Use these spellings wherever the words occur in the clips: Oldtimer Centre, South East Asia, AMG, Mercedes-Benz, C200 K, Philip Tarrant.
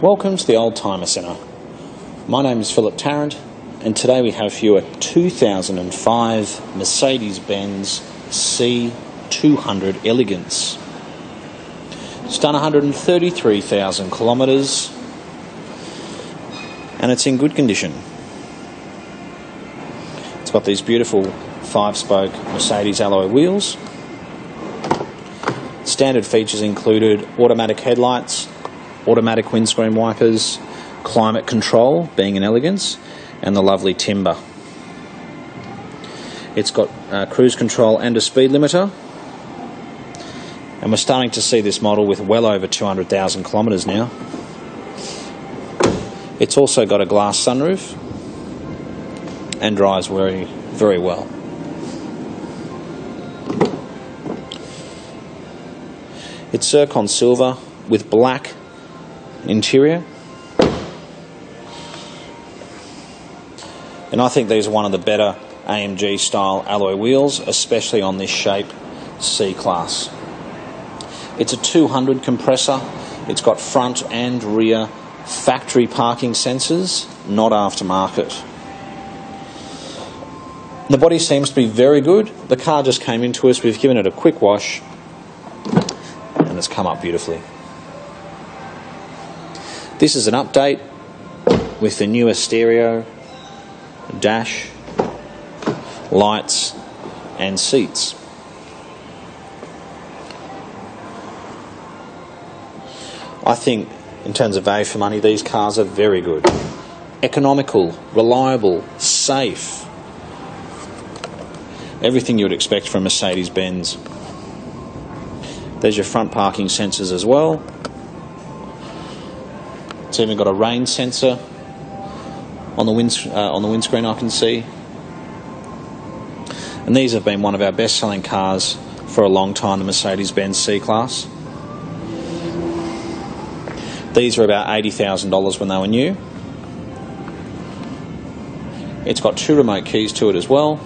Welcome to the Oldtimer Centre. My name is Philip Tarrant, and today we have here a 2005 Mercedes-Benz C200 Elegance. It's done 133,000 kilometres, and it's in good condition. It's got these beautiful 5-spoke Mercedes alloy wheels. Standard features included automatic headlights, automatic windscreen wipers, climate control, being an Elegance, and the lovely timber. It's got cruise control and a speed limiter, and we're starting to see this model with well over 200,000 kilometres now. It's also got a glass sunroof and drives very, very well. It's zircon silver with black interior, and I think these are one of the better AMG style alloy wheels, especially on this shape C-Class. It's a 200 compressor. It's got front and rear factory parking sensors, not aftermarket. The body seems to be very good. The car just came into us, we've given it a quick wash, and it's come up beautifully. This is an update with the newer stereo, dash, lights and seats. I think in terms of value for money, these cars are very good. Economical, reliable, safe. Everything you would expect from Mercedes-Benz. There's your front parking sensors as well. It's even got a rain sensor on the windscreen I can see. And these have been one of our best-selling cars for a long time, the Mercedes-Benz C-Class. These are about $80,000 when they were new. It's got 2 remote keys to it as well.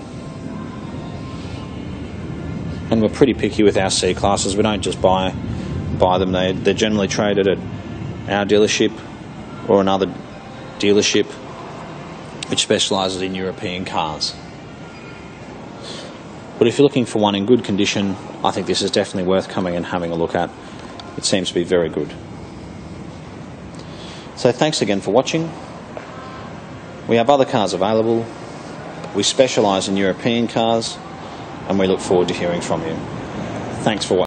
And we're pretty picky with our C-Classes. We don't just buy them. They're generally traded at our dealership or another dealership which specialises in European cars. But if you're looking for one in good condition, I think this is definitely worth coming and having a look at. It seems to be very good. So thanks again for watching. We have other cars available. We specialise in European cars, and we look forward to hearing from you. Thanks for watching.